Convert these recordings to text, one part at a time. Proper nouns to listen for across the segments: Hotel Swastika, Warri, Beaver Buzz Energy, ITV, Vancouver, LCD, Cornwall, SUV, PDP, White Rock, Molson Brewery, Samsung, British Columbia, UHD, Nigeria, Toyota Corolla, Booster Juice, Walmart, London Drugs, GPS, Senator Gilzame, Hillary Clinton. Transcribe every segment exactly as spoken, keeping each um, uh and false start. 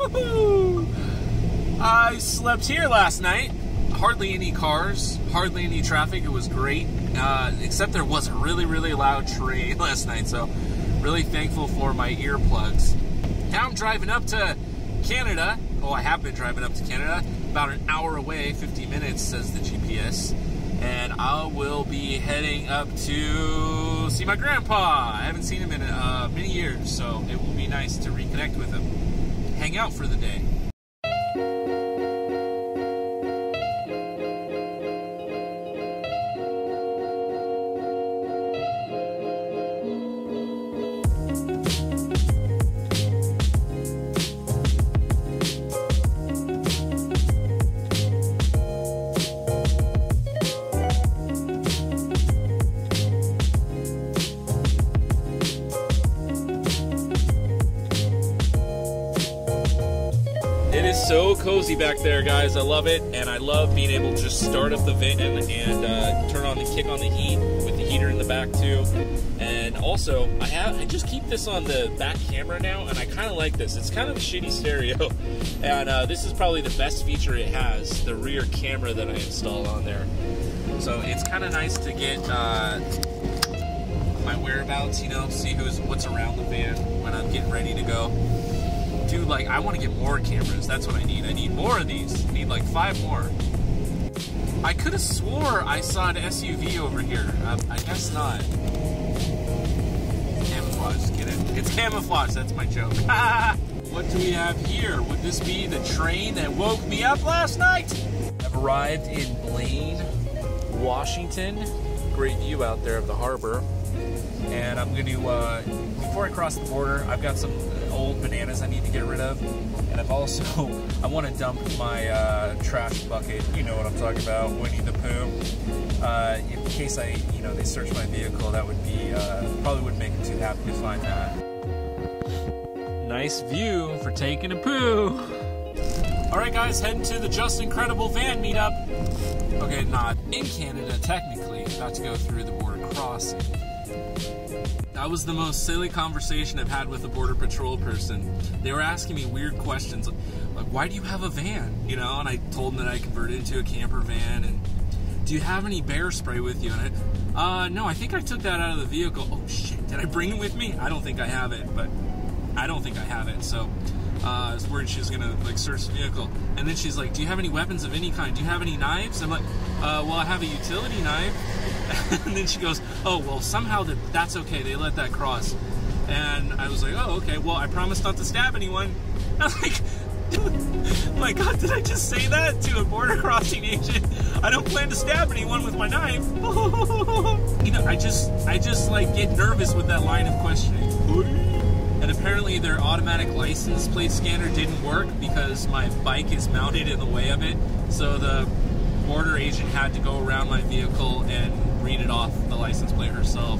Woohoo! I slept here last night. Hardly any cars, hardly any traffic. It was great, uh, except there was a really, really loud train last night, so really thankful for my earplugs. Now I'm driving up to Canada. Oh, I have been driving up to Canada. About an hour away, fifty minutes, says the G P S. And I will be heading up to see my grandpa. I haven't seen him in uh, many years, so it will be nice to reconnect with him. Hang out for the day. So cozy back there, guys. I love it, and I love being able to just start up the vent and, and uh, turn on the kick on the heat with the heater in the back too. And also, I have I just keep this on the back camera now, and I kind of like this. It's kind of a shitty stereo, and uh, this is probably the best feature it has, the rear camera that I installed on there. So it's kind of nice to get uh, my whereabouts, you know, see who's what's around the van when I'm getting ready to go. Dude, like, I want to get more cameras. That's what I need. I need more of these. I need, like, five more. I could have swore I saw an S U V over here. Um, I guess not. Camouflage. Get it? It's camouflage. That's my joke. What do we have here? Would this be the train that woke me up last night? I've arrived in Blaine, Washington. Great view out there of the harbor. And I'm going to, uh, before I cross the border, I've got some old bananas I need to get rid of, and I've also I want to dump my uh, trash bucket. You know what I'm talking about, Winnie the Pooh. Uh, in case I, you know, they search my vehicle, that would be uh, probably wouldn't make them too happy to find that. Nice view for taking a poo. All right, guys, heading to the Just Incredible van meetup. Okay, not in Canada technically. About to go through the border crossing. That was the most silly conversation I've had with a border patrol person. They were asking me weird questions, like, like why do you have a van? You know, and I told them that I converted it to a camper van, and do you have any bear spray with you? And I, uh, no, I think I took that out of the vehicle. Oh shit, did I bring it with me? I don't think I have it, but I don't think I have it. So uh, I was worried she was gonna like search the vehicle. And then she's like, do you have any weapons of any kind? Do you have any knives? I'm like, uh, well, I have a utility knife. And then she goes, oh, well, somehow that, that's okay. They let that cross. And I was like, oh, okay. Well, I promised not to stab anyone. I was like, oh my God, did I just say that to a border crossing agent? I don't plan to stab anyone with my knife. You know, I just, I just like get nervous with that line of questioning. And apparently their automatic license plate scanner didn't work because my bike is mounted in the way of it. So the border agent had to go around my vehicle and read it off the license plate herself.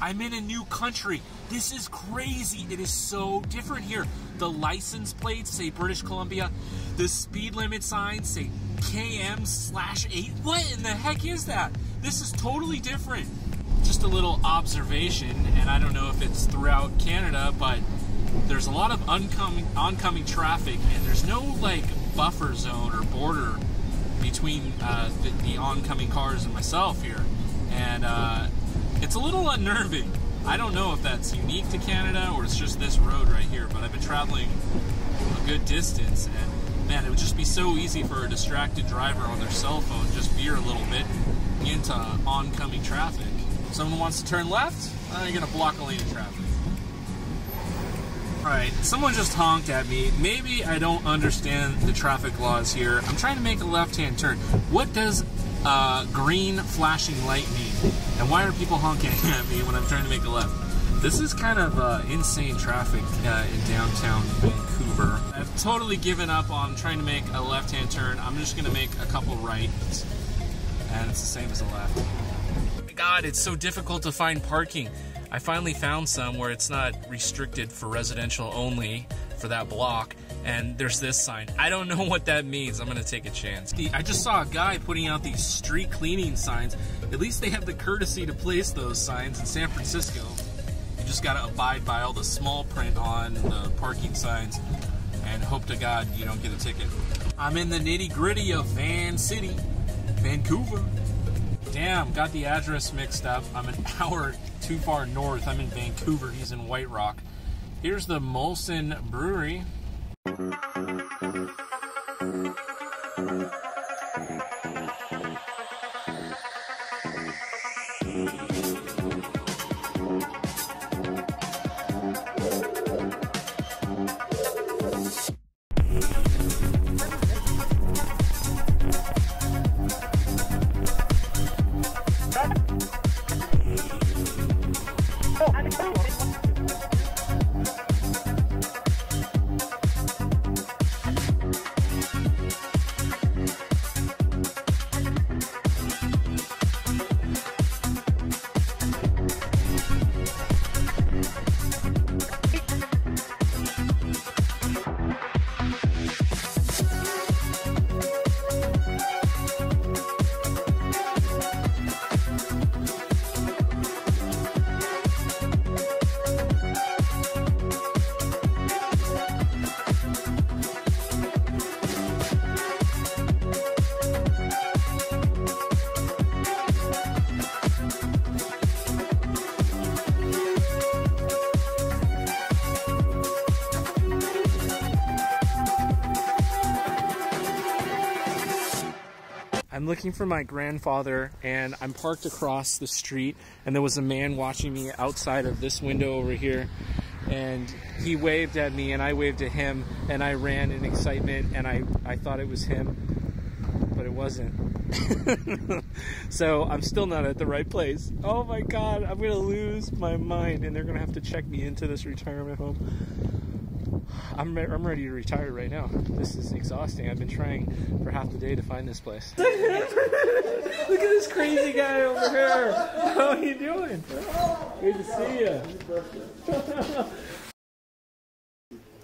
I'm in a new country. This is crazy. It is so different here. The license plates say British Columbia. The speed limit signs say K M slash eight. What in the heck is that? This is totally different. Just a little observation, and I don't know if it's throughout Canada, but there's a lot of oncoming, oncoming traffic, and there's no like buffer zone or border between uh, the, the oncoming cars and myself here, and uh, it's a little unnerving. I don't know if that's unique to Canada or it's just this road right here, but I've been traveling a good distance, and man, it would just be so easy for a distracted driver on their cell phone just veer a little bit into oncoming traffic. If someone wants to turn left, uh, you're gonna block a lane of traffic. Alright, someone just honked at me. Maybe I don't understand the traffic laws here. I'm trying to make a left-hand turn. What does uh, green flashing light mean? And why are people honking at me when I'm trying to make a left? This is kind of uh, insane traffic uh, in downtown Vancouver. I've totally given up on trying to make a left-hand turn. I'm just going to make a couple rights. And it's the same as a left. Oh my God, it's so difficult to find parking. I finally found some where it's not restricted for residential only for that block, and there's this sign. I don't know what that means. I'm gonna take a chance. I just saw a guy putting out these street cleaning signs. At least they have the courtesy to place those signs in San Francisco. You just gotta abide by all the small print on the parking signs. and hope to God you don't get a ticket. I'm in the nitty-gritty of Van City, Vancouver. Damn, got the address mixed up. I'm an hour too far north. I'm in Vancouver. He's in White Rock. Here's the Molson Brewery. I'm looking for my grandfather, and I'm parked across the street, and there was a man watching me outside of this window over here, and he waved at me and I waved at him, and I ran in excitement, and I, I thought it was him, but it wasn't. So I'm still not at the right place. Oh my God, I'm gonna lose my mind, and they're gonna have to check me into this retirement home. I'm, re I'm ready to retire right now. This is exhausting. I've been trying for half the day to find this place. Look at this crazy guy over here. How are you doing? Good to see you.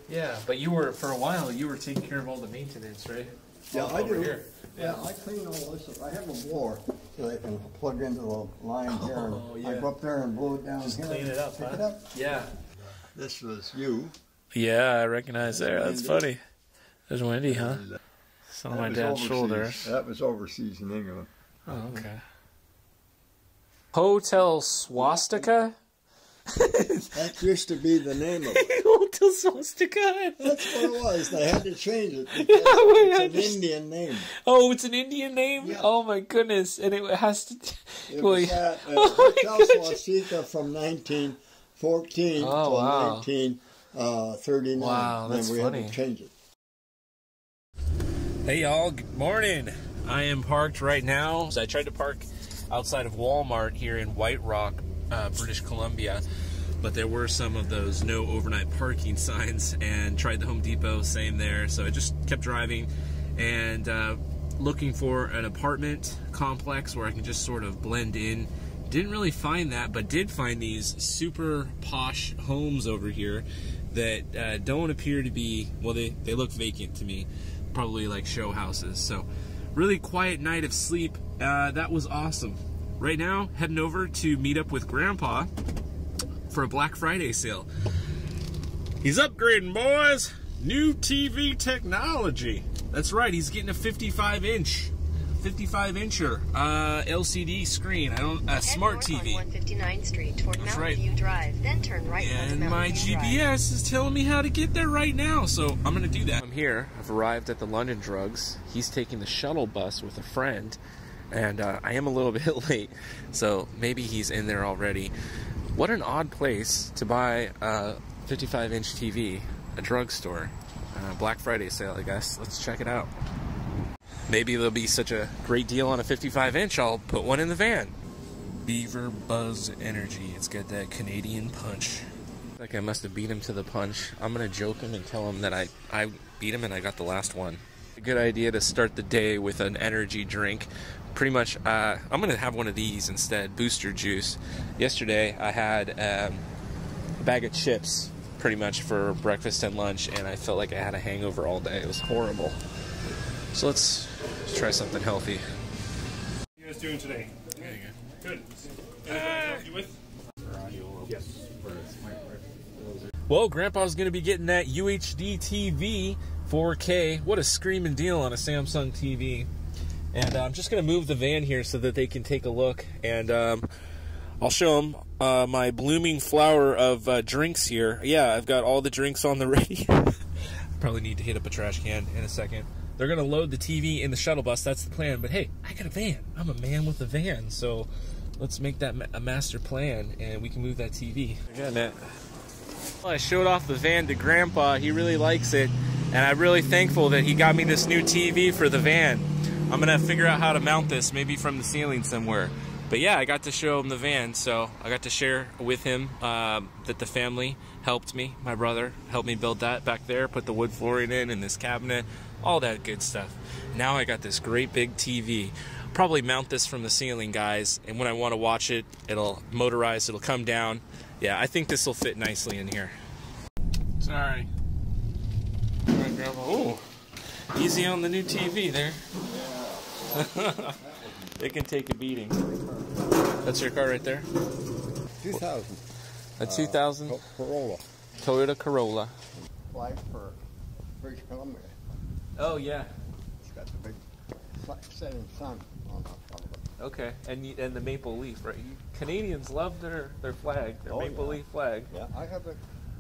Yeah, but you were, for a while, you were taking care of all the maintenance, right? Yeah, all I do. Here. Yeah, yeah, I clean all this up. I have a blower so I can plug into the line here. Oh, yeah. I go up there and blow it down. Just here. Clean it up, huh? It up. Yeah. This was you. Yeah, I recognize there. That's funny. There's Wendy, huh? It's on my dad's shoulder. That was overseas in England. Oh, okay. Hotel Swastika? That used to be the name of it. Hotel Swastika? That's what it was. They had to change it because yeah, it's an just... Indian name. Oh, it's an Indian name? Yeah. Oh, my goodness. And it has to... It was that, uh, oh, Hotel Swastika from nineteen fourteen oh, to wow. nineteen... Uh, thirty-nine. Wow, that's then we funny. Had to change it. Hey y'all, good morning. I am parked right now. I tried to park outside of Walmart here in White Rock, uh, British Columbia, but there were some of those no overnight parking signs, and tried the Home Depot, same there. So I just kept driving and uh, looking for an apartment complex where I can just sort of blend in. Didn't really find that, but did find these super posh homes over here that uh, don't appear to be, well, they, they look vacant to me, probably like show houses. So really quiet night of sleep. Uh, that was awesome. Right now, heading over to meet up with Grandpa for a Black Friday sale. He's upgrading, boys. New T V technology. That's right, he's getting a fifty-five inch. fifty-five incher uh, L C D screen. I don't a uh, smart T V. On one fifty-ninth Street toward That's Mountain right. View Drive, then turn right. And my View G P S Drive. Is telling me how to get there right now, so I'm gonna do that. I'm here. I've arrived at the London Drugs. He's taking the shuttle bus with a friend, and uh, I am a little bit late, so maybe he's in there already. What an odd place to buy a fifty-five inch T V, a drugstore, uh, Black Friday sale, I guess. Let's check it out. Maybe there'll be such a great deal on a fifty-five inch, I'll put one in the van. Beaver Buzz Energy. It's got that Canadian punch. Like I must have beat him to the punch. I'm going to joke him and tell him that I, I beat him and I got the last one. A good idea to start the day with an energy drink. Pretty much, uh, I'm going to have one of these instead, Booster Juice. Yesterday, I had um, a bag of chips pretty much for breakfast and lunch, and I felt like I had a hangover all day. It was horrible. So let's try something healthy. How are you guys doing today? There you go. Good. Anything uh, to help you with? Yes. Well, Grandpa's going to be getting that U H D T V four K. What a screaming deal on a Samsung T V. And uh, I'm just going to move the van here so that they can take a look. And um, I'll show them uh, my blooming flower of uh, drinks here. Yeah, I've got all the drinks on the ready. Probably need to hit up a trash can in a second. They're going to load the T V in the shuttle bus. That's the plan. But hey, I got a van. I'm a man with a van. So let's make that ma a master plan, and we can move that T V. They're getting it. Well, I showed off the van to Grandpa. He really likes it, and I'm really thankful that he got me this new T V for the van. I'm gonna figure out how to mount this, maybe from the ceiling somewhere. But yeah, I got to show him the van, so I got to share with him uh, that the family helped me. My brother helped me build that back there, put the wood flooring in and this cabinet, all that good stuff. Now I got this great big T V. Probably mount this from the ceiling, guys, and when I want to watch it, it'll motorize, it'll come down. Yeah, I think this will fit nicely in here. Sorry. All right, Grandpa. Oh, easy on the new T V there. It can take a beating. That's your car right there? two thousand. A two thousand? Uh, Corolla. Toyota Corolla. Flag for British Columbia. Oh, yeah. It's got the big setting sun on top of it. Okay, and and the maple leaf, right? Canadians love their, their flag, their oh, maple yeah. leaf flag. Yeah, I have a,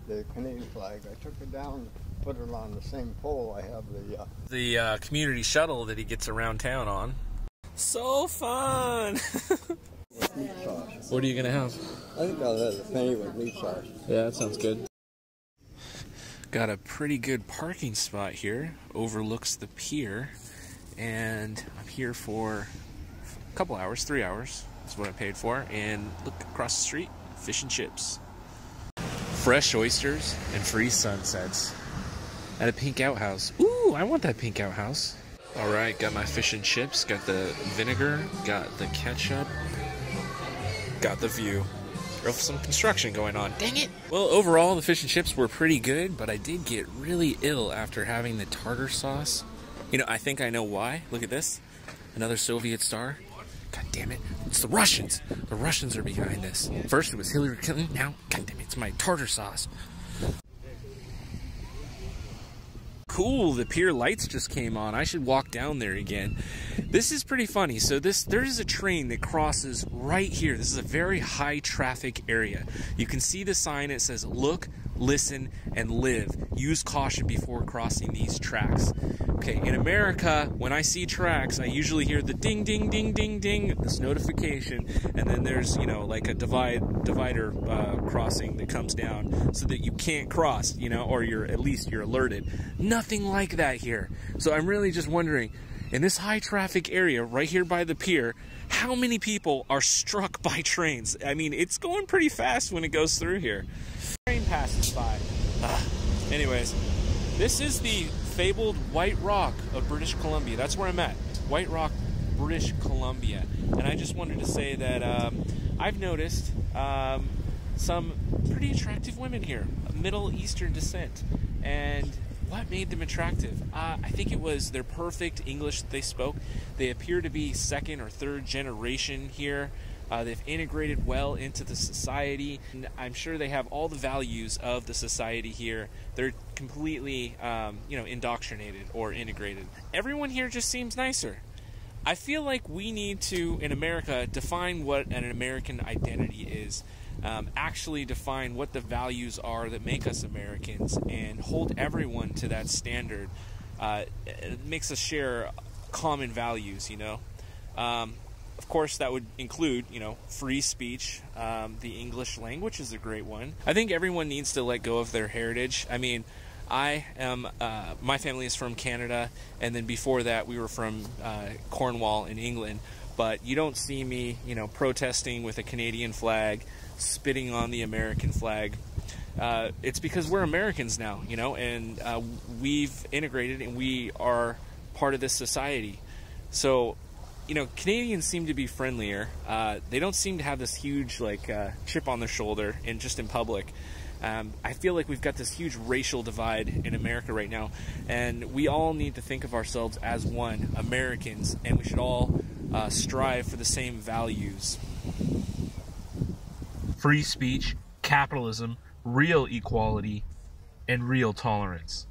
the Canadian flag. I took it down, put it on the same pole. I have the... Uh, the uh, community shuttle that he gets around town on. So fun! With meat sauce. What are you going to have? I think I'll have a penny with meat sauce. Yeah, that sounds good. Got a pretty good parking spot here. Overlooks the pier. And I'm here for... couple hours, three hours is what I paid for, and look across the street, fish and chips. Fresh oysters and free sunsets at a pink outhouse. Ooh, I want that pink outhouse. All right, got my fish and chips, got the vinegar, got the ketchup, got the view. There's some construction going on, dang it. Well, overall, the fish and chips were pretty good, but I did get really ill after having the tartar sauce. You know, I think I know why. Look at this, another Soviet star. God damn it, it's the Russians. The Russians are behind this. First it was Hillary Clinton, now, god damn it, it's my tartar sauce. Cool, the pier lights just came on. I should walk down there again. This is pretty funny. So this, there is a train that crosses right here. This is a very high traffic area. You can see the sign, it says, look, listen, and live. Use caution before crossing these tracks. Okay, in America, when I see tracks, I usually hear the ding, ding, ding, ding, ding, this notification, and then there's, you know, like a divide divider uh, crossing that comes down so that you can't cross, you know, or you're at least you're alerted. Nothing like that here. So I'm really just wondering, in this high traffic area right here by the pier, how many people are struck by trains? I mean, it's going pretty fast when it goes through here. Train passes by. Uh, anyways, this is the fabled White Rock of British Columbia. That's where I'm at, White Rock, British Columbia. And I just wanted to say that um, I've noticed um, some pretty attractive women here, Middle Eastern descent. And what made them attractive? Uh, I think it was their perfect English that they spoke. They appear to be second or third generation here. Uh, they've integrated well into the society. And I'm sure they have all the values of the society here. They're completely, um, you know, indoctrinated or integrated. Everyone here just seems nicer. I feel like we need to, in America, define what an American identity is. Um, actually define what the values are that make us Americans and hold everyone to that standard. Uh, it makes us share common values, you know. Um, Of course, that would include, you know, free speech. Um, the English language is a great one. I think everyone needs to let go of their heritage. I mean, I am, uh, my family is from Canada, and then before that, we were from uh, Cornwall in England. But you don't see me, you know, protesting with a Canadian flag, spitting on the American flag. Uh, it's because we're Americans now, you know, and uh, we've integrated and we are part of this society. So, you know, Canadians seem to be friendlier. Uh, they don't seem to have this huge, like, uh, chip on their shoulder, and just in public. Um, I feel like we've got this huge racial divide in America right now, and we all need to think of ourselves as one, Americans, and we should all uh, strive for the same values. Free speech, capitalism, real equality, and real tolerance.